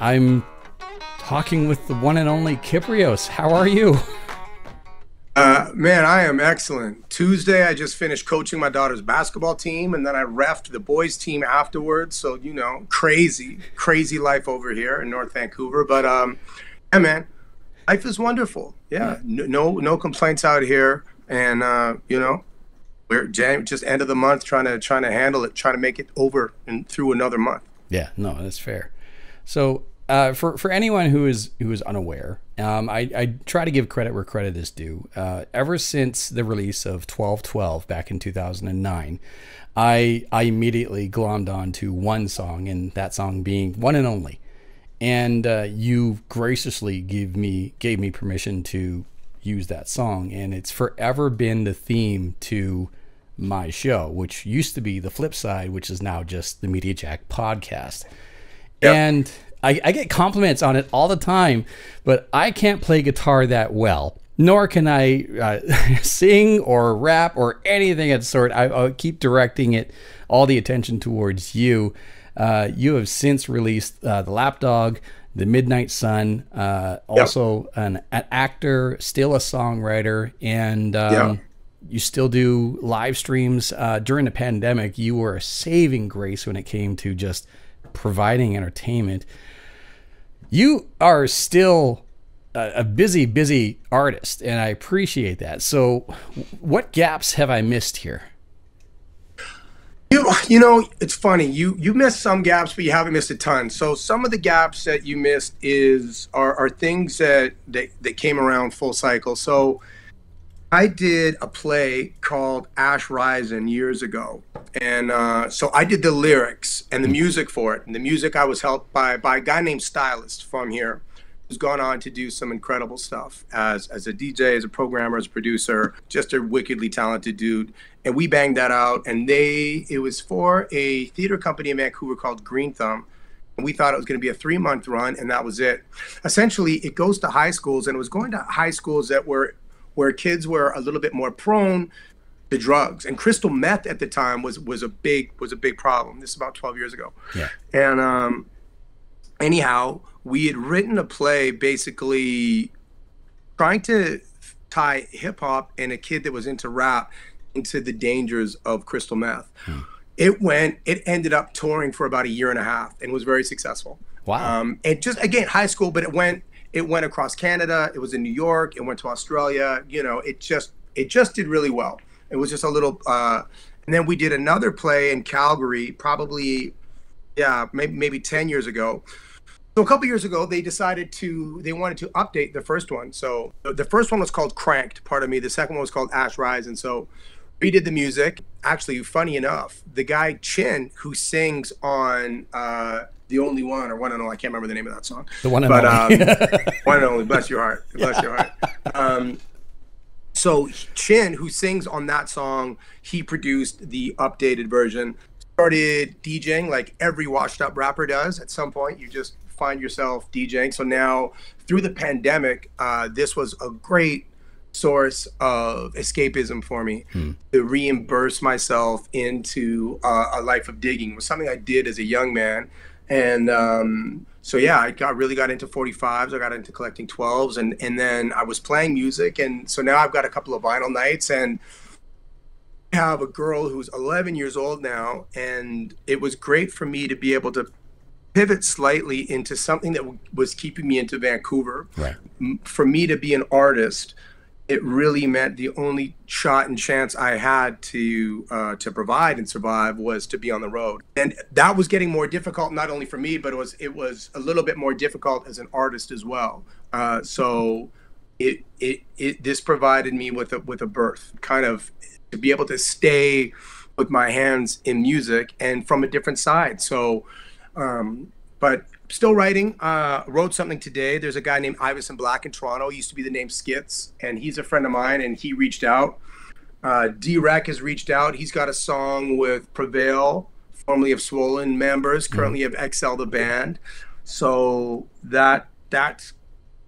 I'm talking with the one and only Kyprios. How are you? Man, I am excellent. Tuesday, I just finished coaching my daughter's basketball team, and then I reffed the boys' team afterwards. So, you know, crazy, crazy life over here in North Vancouver. But, yeah, man, life is wonderful. Yeah, no complaints out here. And, you know, we're just end of the month trying to handle it, trying to make it over and through another month. Yeah, no, that's fair. So for anyone who is unaware, I try to give credit where credit is due. Ever since the release of 1212 back in 2009, I immediately glommed on to one song, and that song being One and Only. And you graciously gave me permission to use that song, and it's forever been the theme to my show, which used to be The Flip Side, which is now just The Media Jack Podcast. Yep. And I get compliments on it all the time, but I can't play guitar that well, nor can I sing or rap or anything of the sort. I keep directing all the attention towards you. You have since released The Lapdog, The Midnight Sun, also an actor, still a songwriter, and you still do live streams. During the pandemic, you were a saving grace when it came to just providing entertainment. You are still a busy, busy artist, and I appreciate that. So what gaps have I missed here? You know, it's funny. You missed some gaps, but you haven't missed a ton. So some of the gaps that you missed are things that came around full cycle. So I did a play called Ash Rise years ago, and so I did the lyrics and the music for it. And the music I was helped by a guy named Stylist from here, who's gone on to do some incredible stuff as a DJ, as a programmer, as a producer, just a wickedly talented dude. And we banged that out, and it was for a theater company in Vancouver called Green Thumb. And we thought it was gonna be a 3-month run, and that was it. Essentially, it goes to high schools, and it was going to high schools that where kids were a little bit more prone to drugs. And crystal meth at the time was a big problem. This is about 12 years ago. Yeah. And anyhow, we had written a play basically trying to tie hip hop and a kid that was into rap into the dangers of crystal meth. Hmm. It ended up touring for about 1.5 years and was very successful. Wow. And just, again, high school, but it went across Canada, it was in New York, it went to Australia, you know, it just did really well. It was just a little, and then we did another play in Calgary, probably, yeah, maybe 10 years ago. So a couple years ago, they wanted to update the first one. So the first one was called Cranked, pardon me. The second one was called Ash Rise. And so we did the music. Actually, funny enough, the guy Chin, who sings on The Only One or One and Only, I can't remember the name of that song. The One and Only. One and Only, bless your heart, bless your heart. So Chin, who sings on that song, he produced the updated version. Started DJing like every washed up rapper does. At some point, you just find yourself DJing. So now through the pandemic, this was a great source of escapism for me to reimburse myself into a life of digging. It was something I did as a young man. And so, yeah, I really got into 45s. I got into collecting 12s, and then I was playing music. And so now I've got a couple of vinyl nights, and have a girl who's 11 years old now, and it was great for me to be able to pivot slightly into something that was keeping me into Vancouver. Right. For me to be an artist, it really meant the only shot and chance I had to provide and survive was to be on the road, and that was getting more difficult, not only for me, but it was a little bit more difficult as an artist as well. So this provided me with a birth, kind of, to be able to stay with my hands in music and from a different side. So, but still writing, wrote something today. There's a guy named Ivison Black in Toronto. He used to be the name Skits, and he's a friend of mine, and he reached out. D-Rec has reached out. He's got a song with Prevail, formerly of Swollen Members, currently of XL the Band. So that's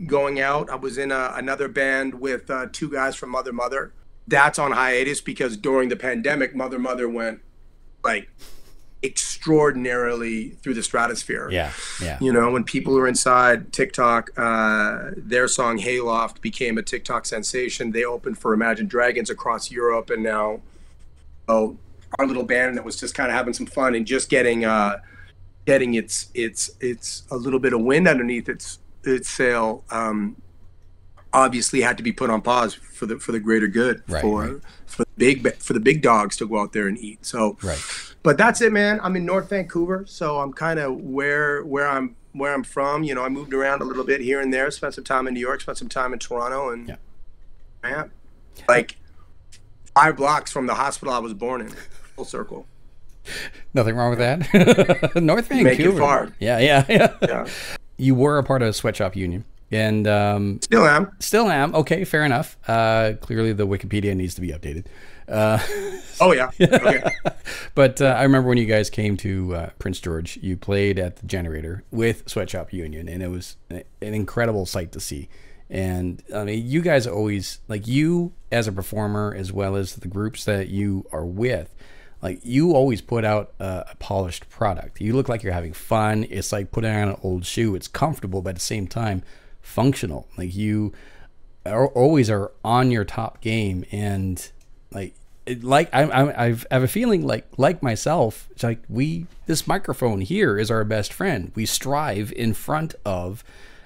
going out. I was in another band with two guys from Mother Mother. That's on hiatus because during the pandemic, Mother Mother went like extraordinarily through the stratosphere. Yeah, yeah. You know, when people are inside TikTok, their song Hayloft became a TikTok sensation. They opened for Imagine Dragons across Europe, and now, oh, our little band that was just kind of having some fun and just getting getting its a little bit of wind underneath its sail, obviously had to be put on pause for the greater good, right, for the big dogs to go out there and eat. So, right. But that's it, man. I'm in North Vancouver, so I'm kind of where I'm from. You know, I moved around a little bit here and there. Spent some time in New York. Spent some time in Toronto, and yeah, man, like 5 blocks from the hospital I was born in. Full circle. Nothing wrong with that. North Vancouver. Make it far. Yeah, yeah, yeah, yeah. You were a part of Sweatshop Union. And still am. Okay, fair enough. Clearly the Wikipedia needs to be updated. Oh yeah, okay. But I remember when you guys came to Prince George, you played at the Generator with Sweatshop Union, and it was an incredible sight to see. And I mean, you guys always, like, you as a performer as well as the groups that you are with, like, you always put out a polished product. You look like you're having fun. It's like putting on an old shoe. It's comfortable, but at the same time functional. Like, you are always on your top game. And I have a feeling like myself, it's like this microphone here is our best friend. We strive in front of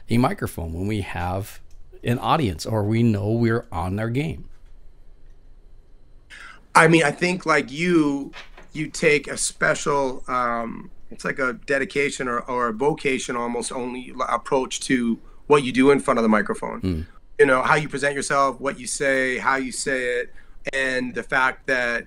a microphone when we have an audience or we know we're on their game. I mean, I think like you take a special, it's like a dedication or a vocation almost only approach to what you do in front of the microphone. Mm. You know, how you present yourself, what you say, how you say it, and the fact that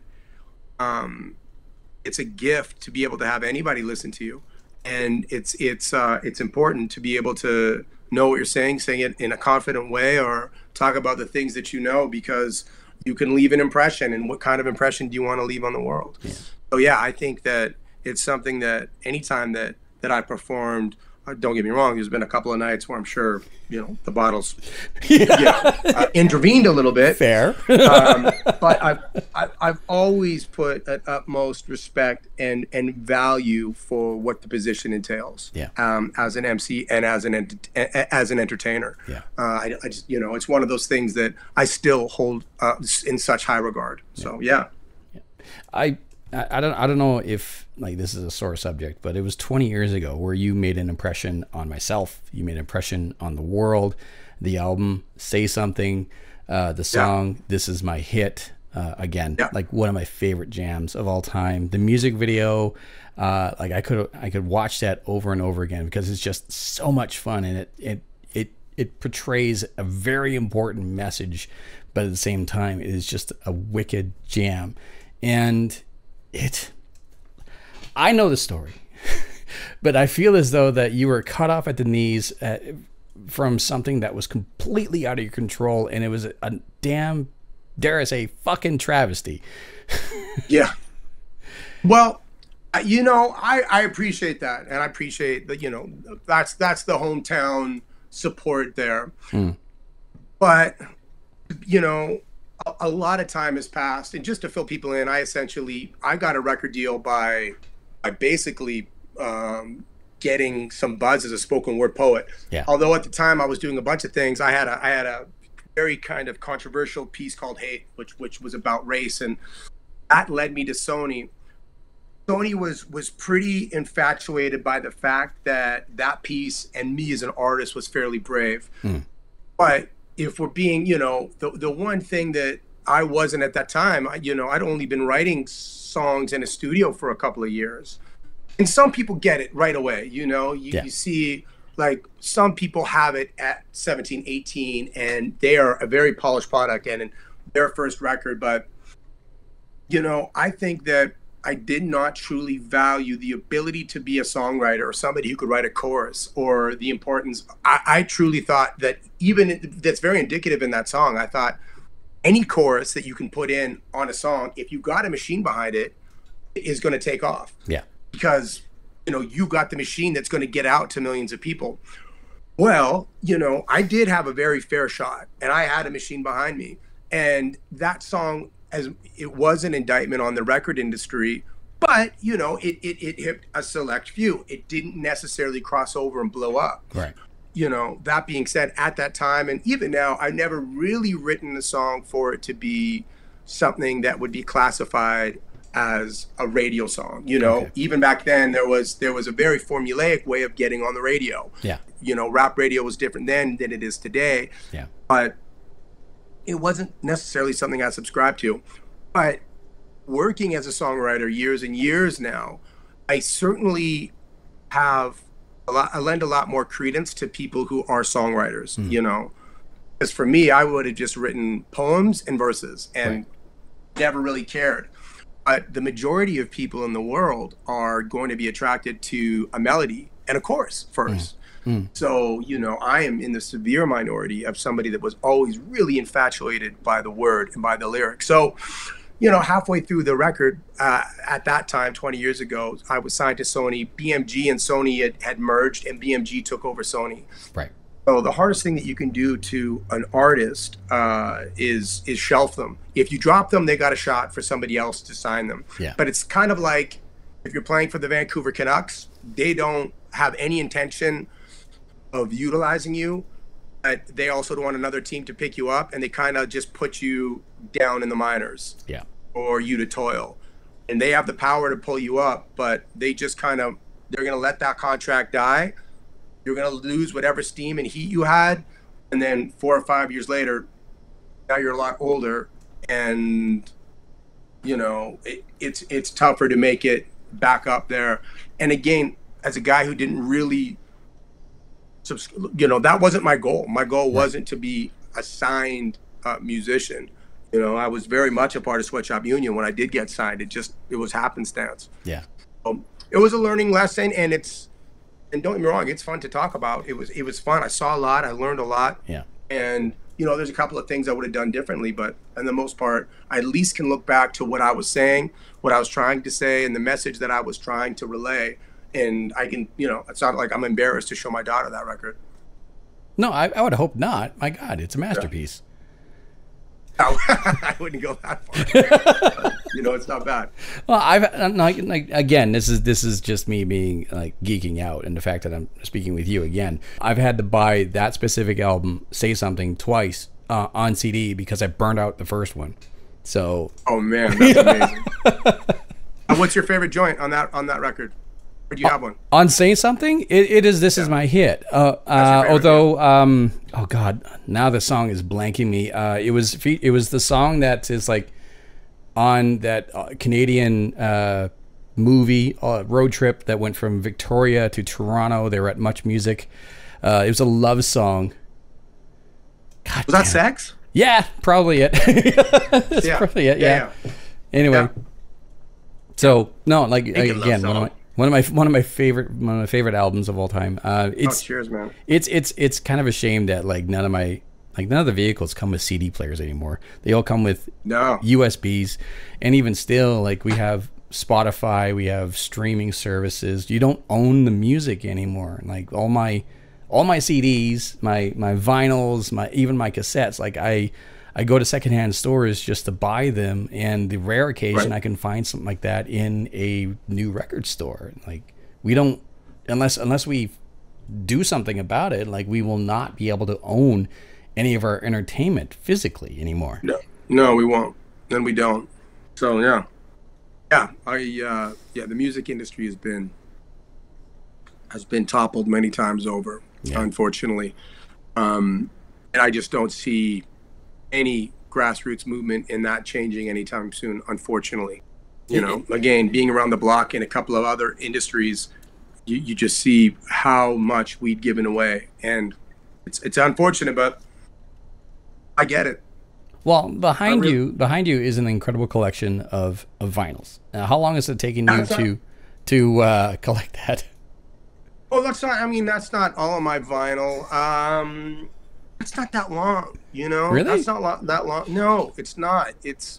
it's a gift to be able to have anybody listen to you. And it's important to be able to know what you're saying, sing it in a confident way, or talk about the things that you know, because you can leave an impression, and what kind of impression do you want to leave on the world? Yeah. So yeah, I think that it's something that anytime that I performed, don't get me wrong, there's been a couple of nights where I'm sure, you know, the bottles yeah. you know, intervened a little bit. Fair. But I've always put an utmost respect and value for what the position entails. Yeah. As an MC and as an entertainer. Yeah. I just, you know, it's one of those things that I still hold in such high regard. Yeah. So yeah. Yeah. I don't know if, like, this is a sore subject, but it was 20 years ago where you made an impression on myself. You made an impression on the world. The album, Say Something, the song, yeah. This Is My Hit, again, yeah. like one of my favorite jams of all time. The music video, like I could watch that over and over again because it's just so much fun, and it portrays a very important message, but at the same time, it is just a wicked jam. And I know the story, but I feel as though that you were cut off at the knees from something that was completely out of your control, and it was a damn, dare I say, fucking travesty. Yeah. Well, you know, I appreciate that, and I appreciate that. You know, that's the hometown support there. Mm. But you know, a lot of time has passed, and just to fill people in, I got a record deal by basically getting some buzz as a spoken word poet. Yeah. Although at the time I was doing a bunch of things. I had a very kind of controversial piece called Hate, which was about race, and that led me to Sony. Sony was pretty infatuated by the fact that piece and me as an artist was fairly brave. Mm. But if we're being, you know, the one thing that I wasn't at that time, you know, I'd only been writing songs in a studio for a couple of years. And some people get it right away, you know. You see, like, some people have it at 17, 18, and they are a very polished product and in their first record. But, you know, I think that I did not truly value the ability to be a songwriter or somebody who could write a chorus, or the importance. I truly thought that, even that's very indicative in that song. I thought any chorus that you can put in on a song, if you got a machine behind it, is going to take off. Yeah. Because, you know, you got the machine that's going to get out to millions of people. Well, you know, I did have a very fair shot, and I had a machine behind me, and that song, as it was an indictment on the record industry, But, you know, it hit a select few. It didn't necessarily cross over and blow up. Right. You know, that being said, at that time, and even now, I've never really written a song for it to be something that would be classified as a radio song. You know, okay. Even back then, there was a very formulaic way of getting on the radio. Yeah. You know, rap radio was different then than it is today. Yeah. But it wasn't necessarily something I subscribed to. But working as a songwriter years and years now, I certainly have I lend a lot more credence to people who are songwriters, you know, because for me, I would have just written poems and verses and never really cared. But the majority of people in the world are going to be attracted to a melody and a chorus first. So, you know, I am in the severe minority of somebody that was always really infatuated by the word and by the lyrics. So, you know, halfway through the record, at that time, 20 years ago, I was signed to Sony. BMG and Sony had merged, and BMG took over Sony. Right. So the hardest thing that you can do to an artist is shelf them. If you drop them, they got a shot for somebody else to sign them. Yeah. But it's kind of like if you're playing for the Vancouver Canucks, they don't have any intention of utilizing you. They also don't want another team to pick you up, and they kind of just put you down in the minors, yeah, or you to toil. And they have the power to pull you up, but they just kind of, they're going to let that contract die. You're going to lose whatever steam and heat you had. And then 4 or 5 years later, now you're a lot older, and, you know, it's tougher to make it back up there. And again, as a guy who didn't really, you know, that wasn't my goal. My goal wasn't to be a signed musician. You know, I was very much a part of Sweatshop Union when I did get signed. It was happenstance. Yeah. It was a learning lesson, and don't get me wrong, it's fun to talk about. It was fun. I saw a lot. I learned a lot. Yeah. And, you know, there's a couple of things I would have done differently, but on the most part, I at least can look back to what I was saying, what I was trying to say, and the message that I was trying to relay. And I can, you know, it's not like I'm embarrassed to show my daughter that record. No, I would hope not. My God, it's a masterpiece. Yeah. I wouldn't go that far. But, you know, it's not bad. Well, I'm not, like, again, this is just me being like geeking out, and the fact that I'm speaking with you again. I've had to buy that specific album, Say Something, twice on CD because I burned out the first one. So. Oh man, that's amazing. And what's your favorite joint on that record? Or do you have one? On Say Something? It is This Is My Hit. Although, oh God, now the song is blanking me. It was the song that is like on that Canadian movie road trip that went from Victoria to Toronto. They were at Much Music. It was a love song. God, was that Sex? Yeah, probably it. That's probably it, yeah. Anyway. Yeah. So, no, like, again, one of my favorite albums of all time. It's cheers, man. It's kind of a shame that like none of the vehicles come with CD players anymore. They all come with USBs, and even still, like, we have Spotify, we have streaming services. You don't own the music anymore. Like all my CDs, my vinyls, even my cassettes. Like I go to secondhand stores just to buy them, and the rare occasion I can find something like that in a new record store. Like, we don't, unless we do something about it, like, we will not be able to own any of our entertainment physically anymore. No, we won't, and we don't. So yeah, the music industry has been toppled many times over, unfortunately, and I just don't see any grassroots movement in that changing anytime soon, unfortunately. You know, again, being around the block in a couple of other industries, you just see how much we'd given away, and it's unfortunate, but I get it. Well, behind you is an incredible collection of vinyls. Now, how long is it taking you to collect that? Well, that's not all of my vinyl. It's not that long, you know. Really? That's not that long. No, it's not. It's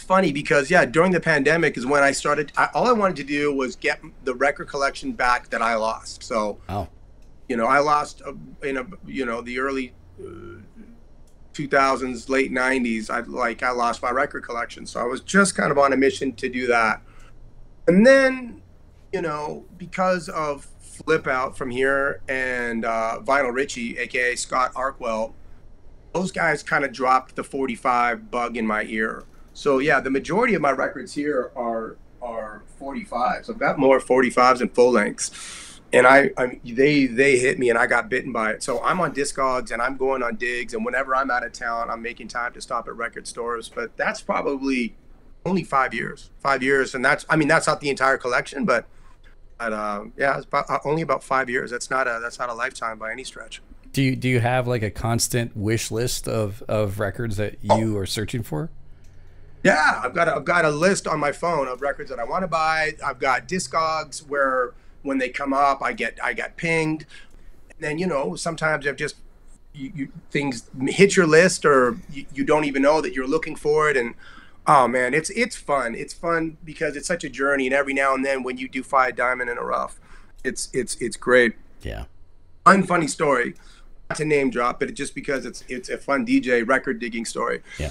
funny because, yeah, during the pandemic is when I started. All I wanted to do was get the record collection back that I lost. So, you know, I lost in the early 2000s, late 90s, I lost my record collection. So I was just kind of on a mission to do that. And then, you know, because of Flip Out from here and Vinyl Richie, aka Scott Arkwell, those guys kind of dropped the 45 bug in my ear. So yeah, the majority of my records here are 45s. I've got more 45s and full lengths, and they hit me and I got bitten by it. So I'm on Discogs and I'm going on digs, and whenever I'm out of town, I'm making time to stop at record stores. But that's probably only 5 years, and that's, I mean, that's not the entire collection, but yeah, it's about, only about 5 years. That's not a lifetime by any stretch. Do you have like a constant wish list of records that you are searching for? Yeah, I've got a list on my phone of records that I want to buy. I've got Discogs where when they come up, I got pinged. And then, you know, sometimes I've just things hit your list, or you don't even know that you're looking for it. And oh man, it's fun. It's fun because it's such a journey, and every now and then when you do find a diamond in a rough, it's great. Yeah. Unfunny story, not to name drop, but just because it's a fun DJ record digging story. Yeah.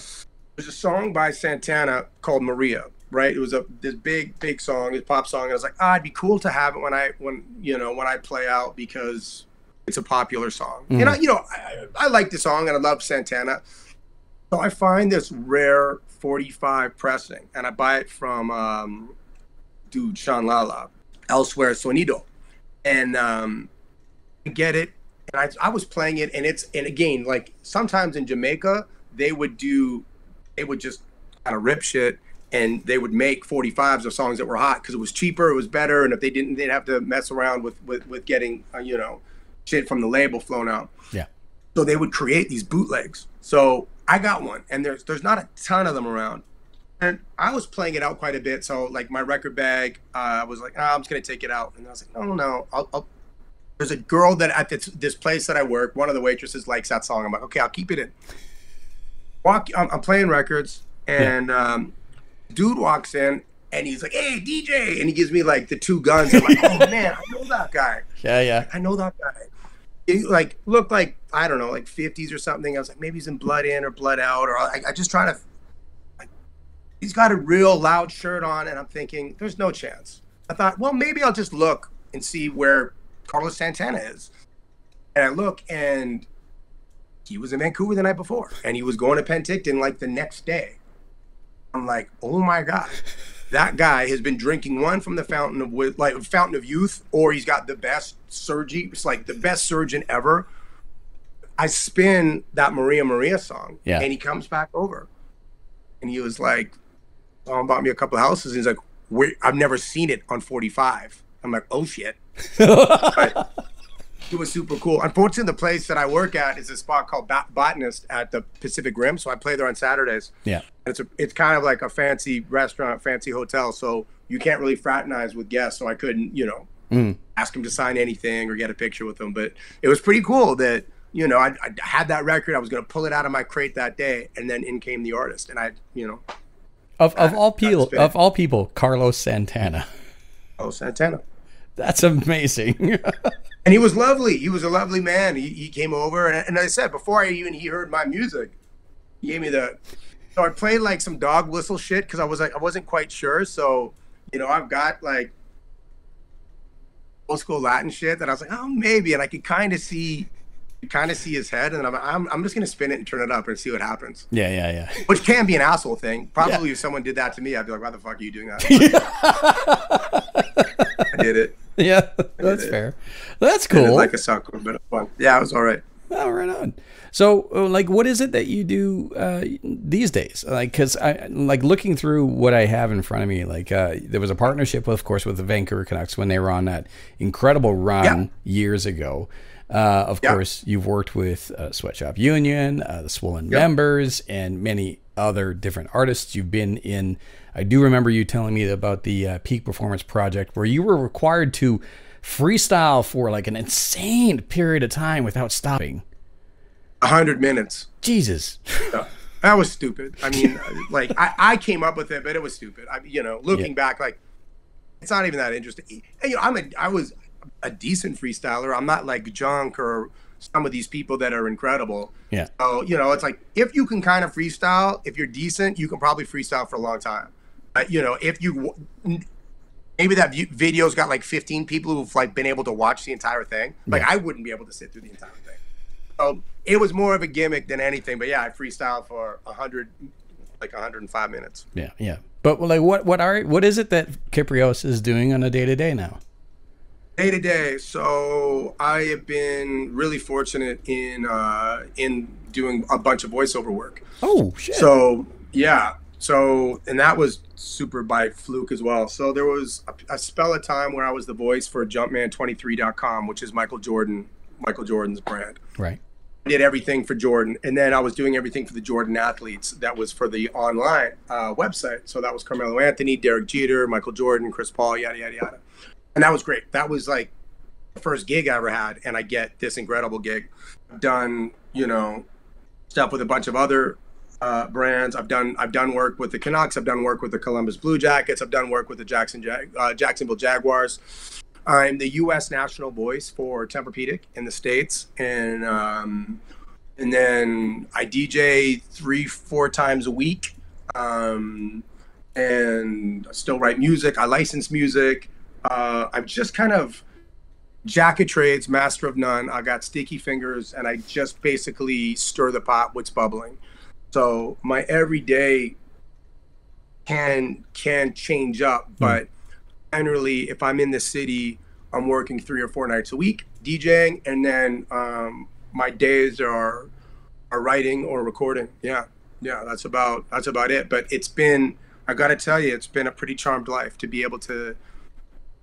There's a song by Santana called Maria, right? It was this big song, a pop song. And I was like, it'd be cool to have it when I play out, because it's a popular song. Mm. And I like the song and I love Santana. So I find this rare 45 pressing, and I buy it from dude Sean Lala, Elsewhere, Sonido, and get it. And I was playing it, and again, like sometimes in Jamaica they would just kind of rip shit, and they would make 45s of songs that were hot because it was cheaper, it was better, and if they didn't, they'd have to mess around with getting shit from the label flown out. Yeah. So they would create these bootlegs. So I got one, and there's not a ton of them around. And I was playing it out quite a bit, so like my record bag, I was like, I'm just gonna take it out. And I was like, no, I'll. There's a girl that at this place that I work, one of the waitresses likes that song. I'm like, okay, I'll keep it in. I'm playing records, and dude walks in, and he's like, hey, DJ, and he gives me like the two guns. I'm like, oh man, I know that guy. Yeah. I know that guy. He like looked like, I don't know, like 50s or something. I was like, maybe he's in Blood In or Blood Out, or I just try to. He's got a real loud shirt on, and I'm thinking, there's no chance. I thought, well, maybe I'll just look and see where Carlos Santana is. And I look, and he was in Vancouver the night before, and he was going to Penticton like the next day. I'm like, oh my god, that guy has been drinking one from the Fountain of Youth, or he's got the best surgery. It's like the best surgeon ever. I spin that Maria song, and he comes back over, and he was like, bought me a couple of houses. And he's like, I've never seen it on 45. I'm like, oh shit. But it was super cool. Unfortunately, the place that I work at is a spot called Botanist at the Pacific Rim, so I play there on Saturdays. Yeah, it's kind of like a fancy restaurant, fancy hotel, so you can't really fraternize with guests. So I couldn't, ask them to sign anything or get a picture with them. But it was pretty cool that I had that record. I was going to pull it out of my crate that day, and then in came the artist, and of all people, Carlos Santana. Oh, Santana. That's amazing. And he was lovely. He was a lovely man. He came over, and I said, before he heard my music, he gave me so I played like some dog whistle shit because I was like, I wasn't quite sure. So, I've got like old school Latin shit that I was like, oh, maybe. And I could kind of see his head, and I'm just gonna spin it and turn it up and see what happens. Yeah. Which can be an asshole thing. Probably if someone did that to me, I'd be like, why the fuck are you doing that? I did it. Yeah, that's fair. That's cool. Like a soccer, but fun. Yeah, it was all right. Oh, right on. So, like, what is it that you do these days? Like, because I like looking through what I have in front of me. Like, there was a partnership, with the Vancouver Canucks when they were on that incredible run years ago. Of course, you've worked with Sweatshop Union, the Swollen Members, and many other different artists. You've been in. I do remember you telling me about the Peak Performance Project, where you were required to freestyle for like an insane period of time without stopping. 100 minutes. Jesus. Yeah. That was stupid. I mean, like I came up with it, but it was stupid. Looking back, like it's not even that interesting. And, I was a decent freestyler. I'm not like junk or some of these people that are incredible. Yeah. So, you know, it's like, if you can kind of freestyle, if you're decent, you can probably freestyle for a long time. You know, if you, maybe that video's got like 15 people who've like been able to watch the entire thing. Like, yeah. I wouldn't be able to sit through the entire thing. So it was more of a gimmick than anything, but yeah, I freestyled for 105 minutes. Yeah. Yeah. But like, what is it that Kyprios is doing on a day-to-day now? Day-to-day. So I have been really fortunate in doing a bunch of voiceover work. Oh, shit. So, yeah. So, and that was super by fluke as well. So there was a spell of time where I was the voice for Jumpman23.com, which is Michael Jordan's brand. Right. I did everything for Jordan. And then I was doing everything for the Jordan athletes. That was for the online website. So that was Carmelo Anthony, Derek Jeter, Michael Jordan, Chris Paul, yada, yada, yada. And that was great. That was like the first gig I ever had. And I get this incredible gig. I've done, you know, stuff with a bunch of other brands. I've done work with the Canucks. I've done work with the Columbus Blue Jackets. I've done work with the Jacksonville Jaguars. I'm the U.S. national voice for Tempur-Pedic in the States, and then I DJ 3-4 times a week, and I still write music. I license music. I'm just kind of jack of trades, master of none. I got sticky fingers, and I just basically stir the pot, what's bubbling. So my everyday can change up, but generally, if I'm in the city, I'm working 3 or 4 nights a week DJing, and then my days are writing or recording. Yeah, that's about it. But it's been, I gotta tell you, it's been a pretty charmed life to be able to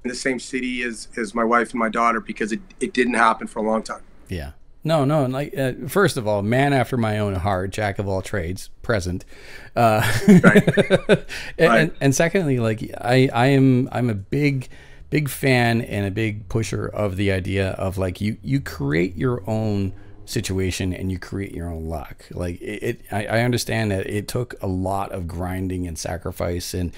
in the same city as my wife and my daughter, because it didn't happen for a long time. Yeah. No, and like, first of all, man after my own heart, jack of all trades, present. Right. And secondly, like, I'm a big fan and a big pusher of the idea of like, you create your own situation and you create your own luck. Like I understand that it took a lot of grinding and sacrifice and,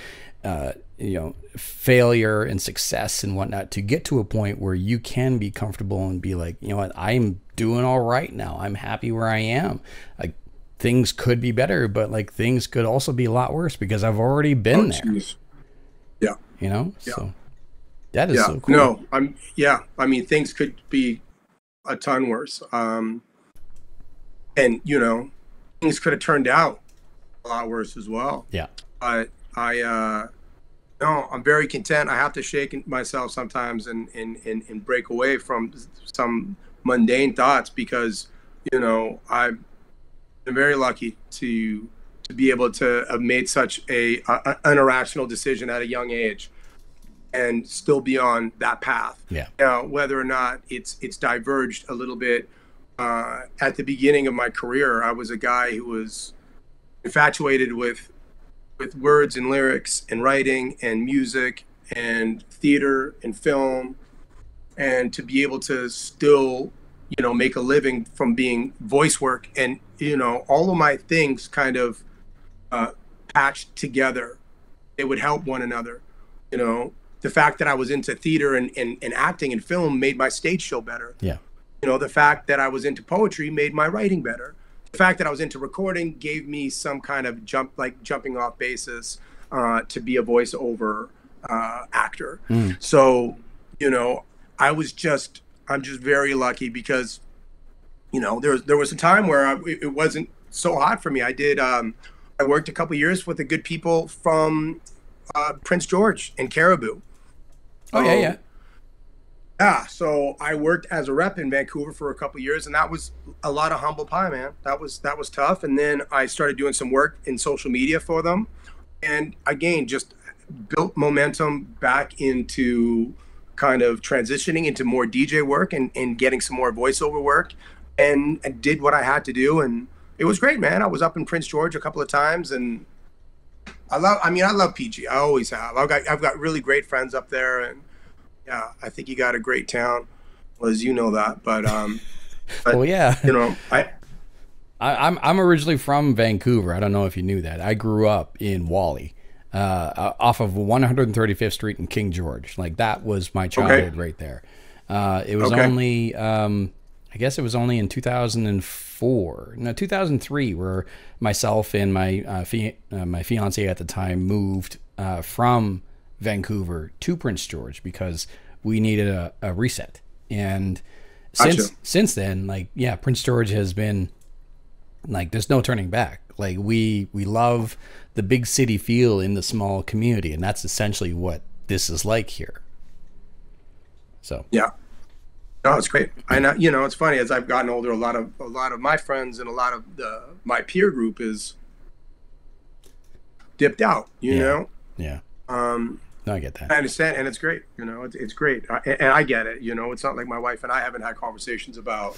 you know, failure and success and whatnot to get to a point where you can be comfortable and be like, you know what, I'm doing all right now. I'm happy where I am. Like, things could be better, but like things could also be a lot worse because I've already been there. Geez. Yeah. You know, yeah. So that is so cool. No, I mean, things could be a ton worse. And you know, things could have turned out a lot worse as well. Yeah. But I'm very content. I have to shake myself sometimes and break away from some mundane thoughts, because, you know, I've been very lucky to be able to have made such an irrational decision at a young age and still be on that path. Yeah. Now, whether or not it's diverged a little bit, at the beginning of my career, I was a guy who was infatuated with words and lyrics and writing and music and theater and film, and to be able to still, you know, make a living from being voice work, and, you know, all of my things kind of patched together. They would help one another. You know, the fact that I was into theater and acting and film made my stage show better. Yeah. You know, the fact that I was into poetry made my writing better. The fact that I was into recording gave me some kind of jumping off basis to be a voiceover actor. Mm. So, you know, I'm just very lucky, because, you know, there was a time where it wasn't so hot for me. I worked a couple of years with the good people from Prince George and Caribou. Oh, yeah. Yeah, so I worked as a rep in Vancouver for a couple of years, and that was a lot of humble pie, man. That was tough. And then I started doing some work in social media for them, and again, just built momentum back into kind of transitioning into more DJ work and getting some more voiceover work, and I did what I had to do, and it was great, man. I was up in Prince George a couple of times, and I love PG. I always have. I've got really great friends up there, and yeah, I think you got a great town, Liz, you know that, but well, yeah, you know, I'm originally from Vancouver. I don't know if you knew that. I grew up in Wally, off of 135th Street in King George. Like, that was my childhood right there. It was only, I I guess it was only in 2004, no, 2003, where myself and my my fiance at the time moved from Vancouver to Prince George because we needed a reset. And since then, like, yeah, Prince George has been like, there's no turning back. Like we love the big city feel in the small community, and that's essentially what this is like here. So yeah. No, it's great. And you know, it's funny, as I've gotten older, a lot of my friends and a lot of my peer group is dipped out, you yeah. know? Yeah. No, I get that. I understand, and it's great, you know, it's great. And I get it, you know, it's not like my wife and I haven't had conversations about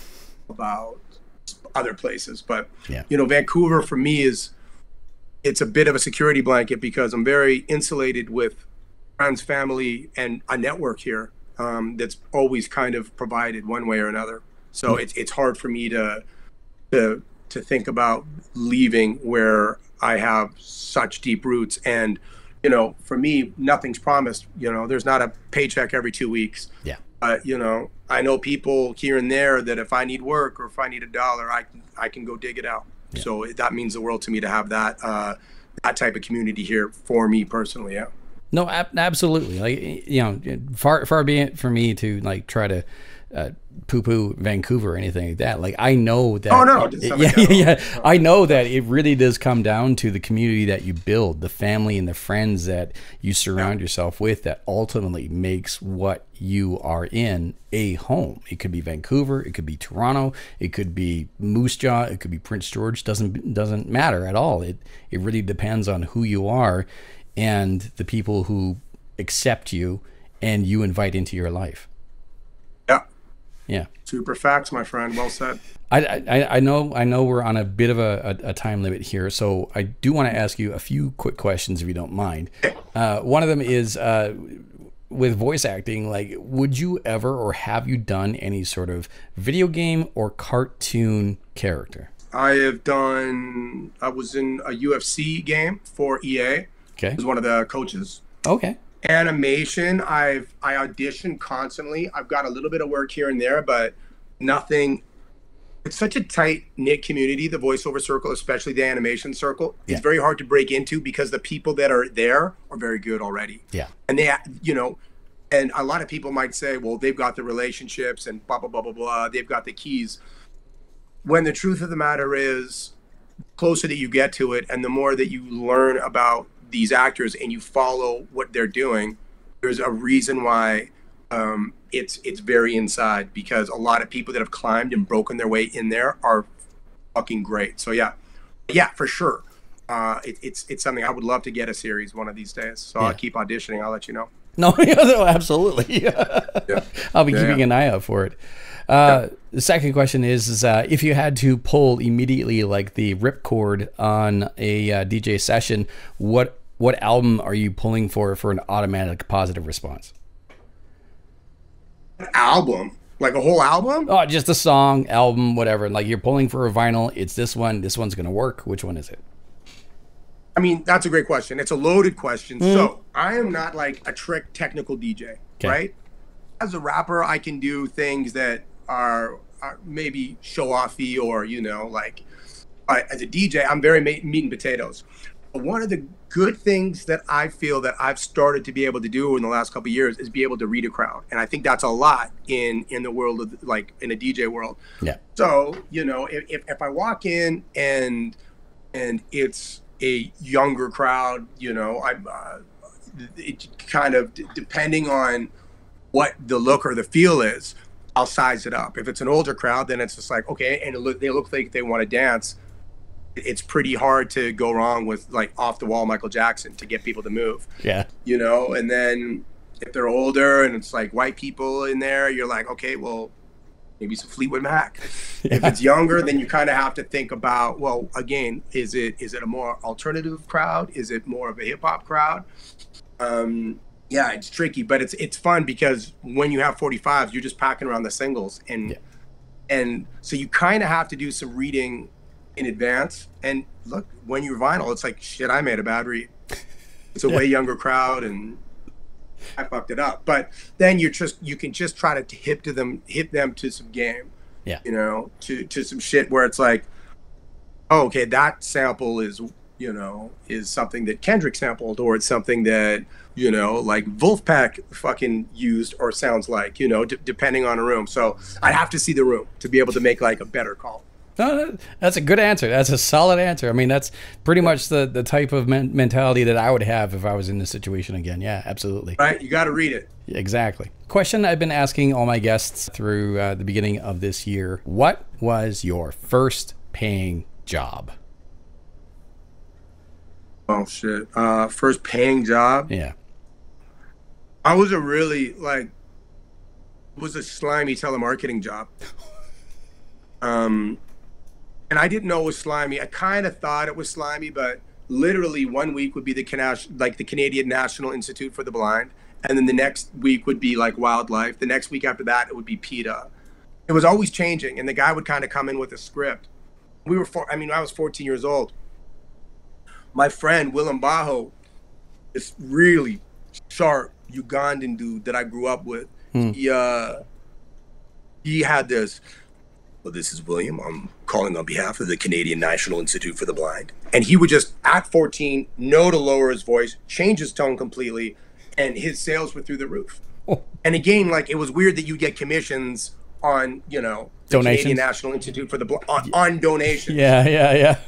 other places, but yeah. you know, Vancouver for me is, it's a bit of a security blanket because I'm very insulated with friends, family, and a network here. That's always kind of provided one way or another. So it's hard for me to think about leaving where I have such deep roots. And you know, for me, nothing's promised. You know, there's not a paycheck every 2 weeks. Yeah. You know, I know people here and there that if I need work or if I need a dollar, I can go dig it out. Yeah. So that means the world to me to have that type of community here for me personally. Yeah. No, absolutely. Like, you know, far be it for me to like try to poo-poo Vancouver or anything like that. Like, I know that. Oh no! Yeah. I know that it really does come down to the community that you build, the family and the friends that you surround yeah. yourself with. That ultimately makes what you are in a home. It could be Vancouver, it could be Toronto, it could be Moose Jaw, it could be Prince George. Doesn't matter at all. It really depends on who you are and the people who accept you and you invite into your life. Yeah. Yeah. Super facts, my friend. Well said. I know we're on a bit of a time limit here, so I do want to ask you a few quick questions if you don't mind. One of them is with voice acting, like, would you ever or have you done any sort of video game or cartoon character? I was in a UFC game for EA. Okay. He's one of the coaches. Okay. Animation, I audition constantly. I've got a little bit of work here and there, but nothing. It's such a tight-knit community, the voiceover circle, especially the animation circle. Yeah. It's very hard to break into because the people that are there are very good already. Yeah. And they, you know, and a lot of people might say, well, they've got the relationships and blah, blah, blah, blah, blah. They've got the keys. When the truth of the matter is, the closer that you get to it and the more that you learn about these actors and you follow what they're doing, there's a reason why it's very inside, because a lot of people that have climbed and broken their way in there are fucking great. So yeah, for sure. It's something I would love to get a series one of these days. So yeah. I'll keep auditioning. I'll let you know. No, absolutely. Yeah. I'll be keeping an eye out for it. The second question is if you had to pull immediately, like the ripcord on a DJ session, what album are you pulling for an automatic positive response? An album? Like a whole album? Oh, just a song, album, whatever. Like you're pulling for a vinyl. It's this one. This one's going to work. Which one is it? I mean, that's a great question. It's a loaded question. So I am not like a trick technical DJ, right? As a rapper, I can do things that are maybe show-offy or, you know, like as a DJ, I'm very meat and potatoes. But one of the good things that I feel that I've started to be able to do in the last couple of years is be able to read a crowd. And I think that's a lot in the world of, like, in a DJ world. Yeah. So, you know, if I walk in and it's a younger crowd, you know, it kind of, depending on what the look or the feel is, I'll size it up. If it's an older crowd, then it's just like, okay, and they look like they want to dance. It's pretty hard to go wrong with like off the wall Michael Jackson to get people to move. Yeah. You know, and then if they're older and it's like white people in there, you're like, okay, well, maybe some Fleetwood Mac. Yeah. If it's younger, then you kind of have to think about, well, again, is it a more alternative crowd? Is it more of a hip hop crowd? Yeah, it's tricky, but it's fun because when you have 45s, you're just packing around the singles, and so you kind of have to do some reading in advance. And look, when you're vinyl, it's like, shit, I made a bad read. It's a way younger crowd, and I fucked it up. But then you can just try to hip them to some game. Yeah. You know, to some shit where it's like, oh, okay, that sample is, you know, is something that Kendrick sampled, or it's something that, you know, like Wolfpack fucking used or sounds like, you know, depending on a room. So I'd have to see the room to be able to make like a better call. That's a good answer. That's a solid answer. I mean, that's pretty much the type of mentality that I would have if I was in this situation again. Yeah, absolutely. Right. You got to read it. Exactly. Question I've been asking all my guests through the beginning of this year. What was your first paying job? Oh, shit. First paying job? Yeah. I was a really, like, was a slimy telemarketing job. And I didn't know it was slimy. I kind of thought it was slimy, but literally one week would be the Canadian National Institute for the Blind. And then the next week would be like wildlife. The next week after that, it would be PETA. It was always changing. And the guy would kind of come in with a script. We were, I was 14 years old. My friend, Willem Baho, this really sharp Ugandan dude that I grew up with, he had this, well, this is William, I'm calling on behalf of the Canadian National Institute for the Blind. And he would just, at 14, know to lower his voice, change his tone completely, and his sales were through the roof. Oh. And again, like, it was weird that you get commissions on, you know, the Canadian National Institute for the Blind, on donations. Yeah, yeah, yeah.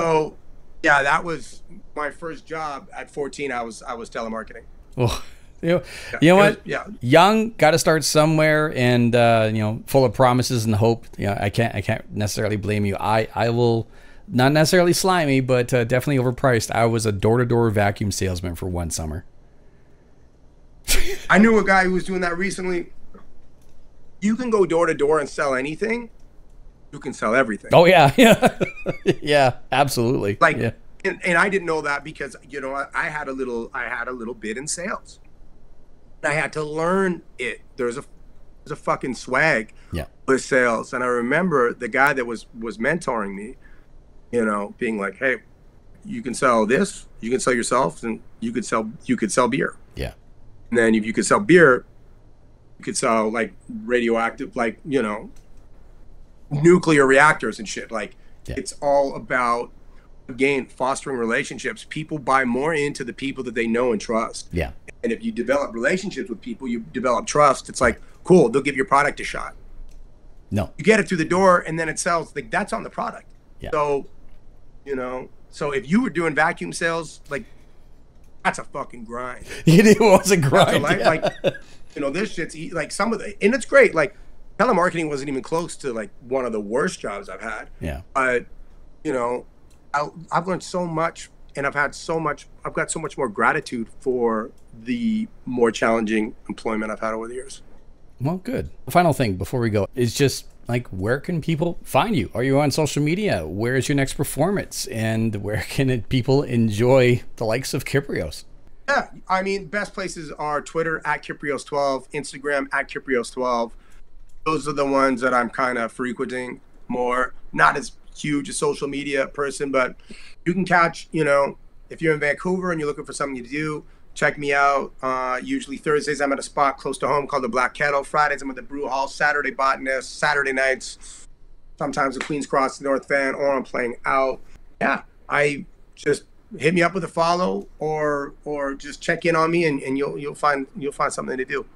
So... yeah, that was my first job at 14. I was telemarketing. Oh, you know what? Yeah, young, got to start somewhere, and you know, full of promises and hope. Yeah, you know, I can't necessarily blame you. I will, not necessarily slimy, but definitely overpriced. I was a door-to-door vacuum salesman for one summer. I knew a guy who was doing that recently. You can go door-to-door and sell anything. You can sell everything. Oh yeah, yeah, yeah, absolutely. Like, yeah. And I didn't know that because, you know, I had a little bit in sales. And I had to learn it. There's a fucking swag, yeah, with sales. And I remember the guy that was mentoring me, you know, being like, hey, you can sell this, you can sell yourself, and you could sell beer. Yeah. And then if you could sell beer, you could sell like radioactive, like, you know, nuclear reactors and shit. Like, yeah. It's all about, again, fostering relationships. People buy more into the people that they know and trust. Yeah. And if you develop relationships with people, you develop trust. It's like, cool, they'll give your product a shot. No, you get it through the door and then it sells. Like, that's on the product. Yeah. So, you know, so if you were doing vacuum sales, like, that's a fucking grind. It was a grind. Yeah. Like, you know, this shit's like some of the, and it's great. Like, telemarketing wasn't even close to like one of the worst jobs I've had. Yeah. But, you know, I've learned so much, and I've got so much more gratitude for the more challenging employment I've had over the years. Well, good. Final thing before we go is just like, where can people find you? Are you on social media? Where is your next performance? And where can people enjoy the likes of Kyprios? Yeah. I mean, best places are Twitter at Kyprios12, Instagram at Kyprios12. Those are the ones that I'm kind of frequenting more. Not as huge a social media person, but you can catch, you know, if you're in Vancouver and you're looking for something to do, check me out. Usually Thursdays, I'm at a spot close to home called the Black Kettle. Fridays, I'm at the Brew Hall. Saturday, Botanist. Saturday nights, sometimes the Queen's Cross, North Van, or I'm playing out. Yeah, I just, hit me up with a follow, or just check in on me, and you'll find something to do.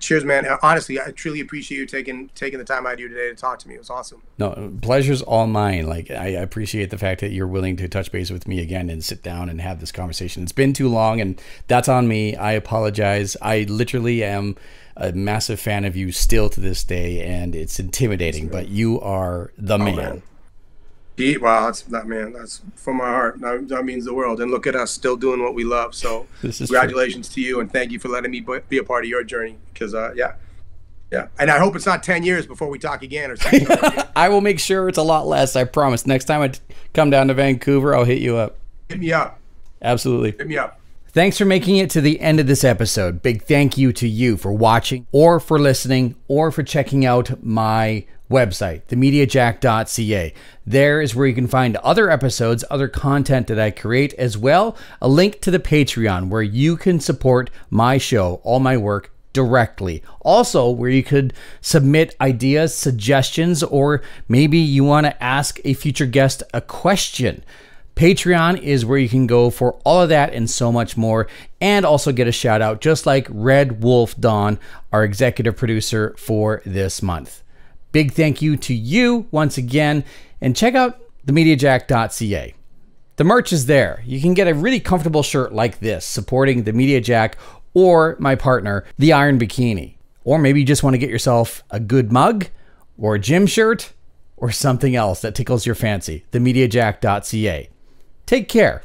Cheers, man. Honestly, I truly appreciate you taking the time out of your day to talk to me. It was awesome. No, pleasure's all mine. Like, I appreciate the fact that you're willing to touch base with me again and sit down and have this conversation. It's been too long, and that's on me. I apologize. I literally am a massive fan of you still to this day, and it's intimidating, but you are the man. Wow, that's that, man. That's from my heart. That means the world. And look at us, still doing what we love. So congratulations to you, and thank you for letting me be a part of your journey. Because yeah. And I hope it's not 10 years before we talk again or something. I will make sure it's a lot less. I promise. Next time I come down to Vancouver, I'll hit you up. Hit me up. Absolutely. Hit me up. Thanks for making it to the end of this episode. Big thank you to you for watching, or for listening, or for checking out my website, themediajack.ca. There is where you can find other episodes, other content that I create, as well a link to the Patreon where you can support my show, all my work directly. Also, where you could submit ideas, suggestions, or maybe you want to ask a future guest a question. Patreon is where you can go for all of that and so much more, and also get a shout out, just like Red Wolf Dawn, our executive producer for this month. Big thank you to you once again, and check out themediajack.ca. The merch is there. You can get a really comfortable shirt like this, supporting The Media Jack or my partner, The Iron Bikini. Or maybe you just want to get yourself a good mug or a gym shirt or something else that tickles your fancy. Themediajack.ca. Take care.